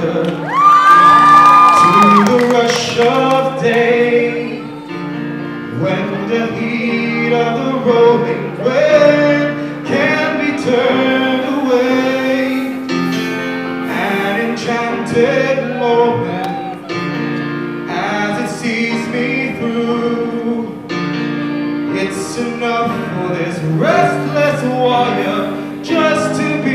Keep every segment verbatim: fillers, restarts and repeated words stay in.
surrender to the rush of day. When the heat of the rolling wind can be turned away, an enchanted moment as it sees me through. It's enough for this restless warrior just to be.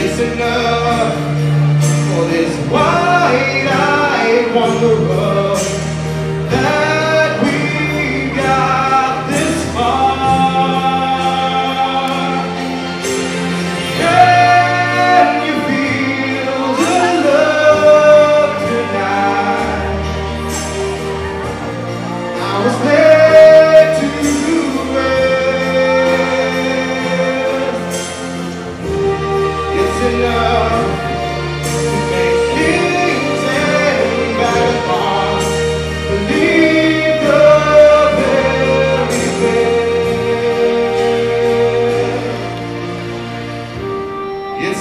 It's enough for this wide-eyed wanderer that we got this far. Can you feel the love tonight? I was there to rest. It's enough. It's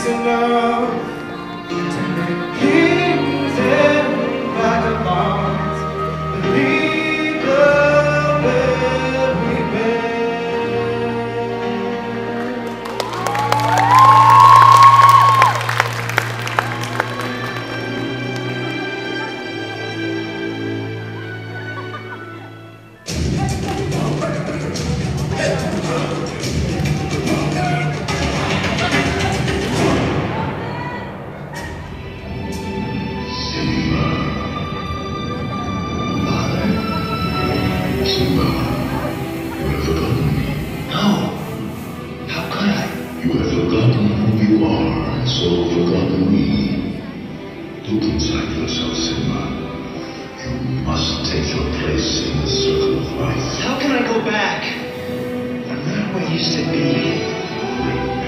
enough to make kings and vagabonds believe the very best. Simba, you have forgotten me. How? How could I? You have forgotten who you are, and so forgotten me. Look inside yourself, Simba. You must take your place in the circle of life. How can I go back? I'm not where I used to be.